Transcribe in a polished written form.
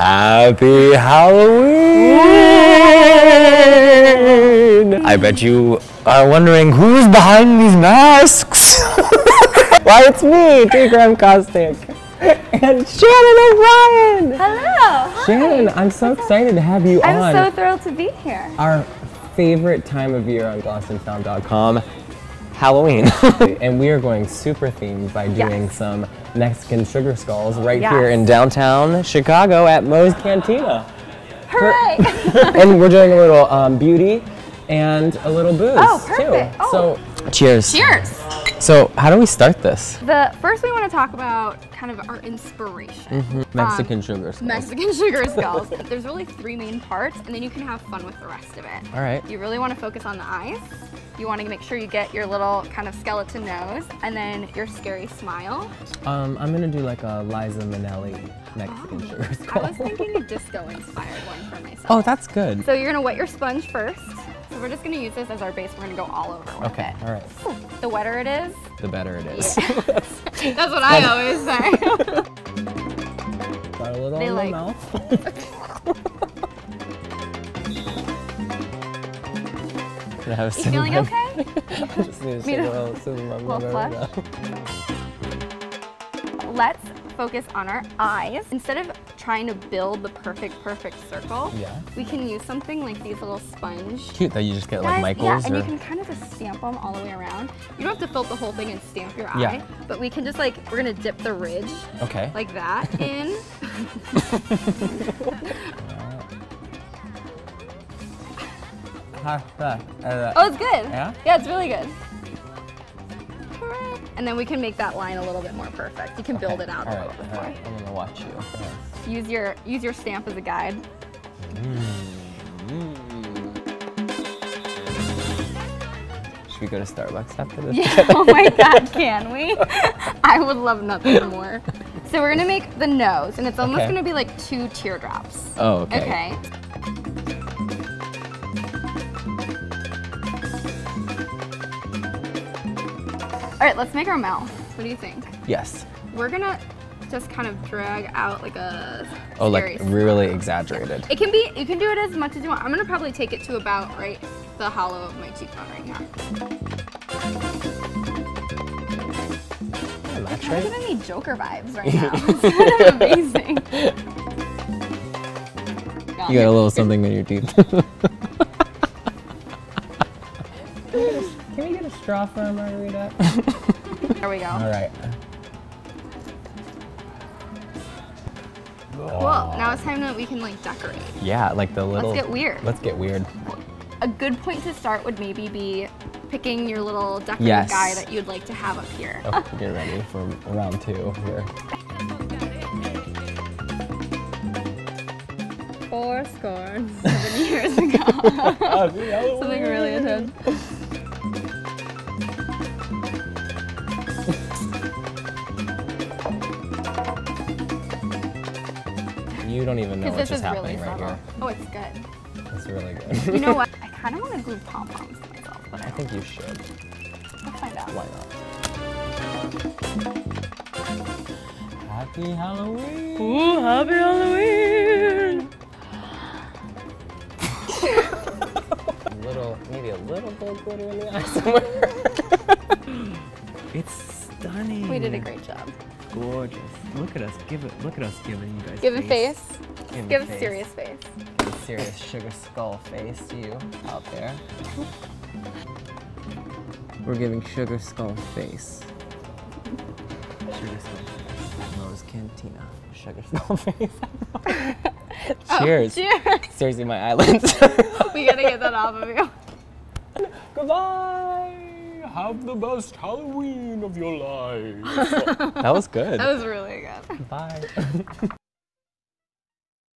Happy Halloween! I bet you are wondering who's behind these masks? Why, it's me, T. Graham Caustic. And Shannon O'Brien! Hello! Hi. Shannon, I'm so excited to have you on. I'm so thrilled to be here. Our favorite time of year on GlossedandFound.com. Halloween. And we are going super themed by doing some Mexican sugar skulls right here in downtown Chicago at Moe's Cantina. Hooray! And we're doing a little beauty and a little booze too. Oh. So cheers. Cheers. So how do we start this? First we want to talk about kind of our inspiration. Mm-hmm. Mexican sugar skulls. Mexican sugar skulls. There's really three main parts, and then you can have fun with the rest of it. All right. You really want to focus on the eyes. You want to make sure you get your little kind of skeleton nose, and then your scary smile. I'm going to do like a Liza Minnelli Mexican sugar skull. I was thinking a disco-inspired one for myself. Oh, that's good. So you're going to wet your sponge first. So we're just going to use this as our base. We're going to go all over with it. All right. Cool. The wetter it is, the better it is. Yeah. That's what I always say. Got a little in my mouth. Are you feeling okay? I just need to sit a little flush. Let's focus on our eyes. Instead of trying to build the perfect circle, we can use something like these little sponge. Cute that you just get like Michaels. Yeah, and you can kind of just stamp them all the way around. You don't have to fill the whole thing and stamp your eye, but we can just like, we're gonna dip the ridge like that in. Oh, it's good. Yeah? Yeah, it's really good. And then we can make that line a little bit more perfect. You can build it out a little bit more. I'm gonna watch you. Use your stamp as a guide. Should we go to Starbucks after this? Yeah, oh my God, can we? I would love nothing more. So we're gonna make the nose, and it's almost gonna be like two teardrops. Oh, okay. All right, let's make our mouth. What do you think? Yes. We're gonna just kind of drag out like a scary smile. Really exaggerated. It can be, you can do it as much as you want. I'm gonna probably take it to about the hollow of my cheekbone right here. It's kind of giving me Joker vibes right now. It's amazing. You got a little something in your teeth. Can we get a straw for a margarita? There we go. All right. Well, now it's time that we can like decorate. Yeah, like the little. Let's get weird. Let's get weird. A good point to start would maybe be picking your little decorative guy that you'd like to have up here. Oh, get ready for round two here. 4 scores 7 years ago. Something really intense. You don't even know what's happening right here. Oh, it's good. It's really good. You know what? I kind of want to glue pom-poms to myself. But I think you should. We'll find out. Why not? Happy Halloween! Ooh, happy Halloween! Maybe a little gold glitter in the eye somewhere. It's stunning. We did a great job. Gorgeous. Look at us. Look at us giving you guys. Give a face. Give a serious face. Give a serious sugar skull face to you out there. We're giving sugar skull face. Sugar skull. Moe's Cantina. Sugar skull face. Cheers. Oh, cheers. Seriously, my eyelids. We gotta get that off of you. Goodbye. Have the best Halloween of your life. That was good. That was really good. Bye.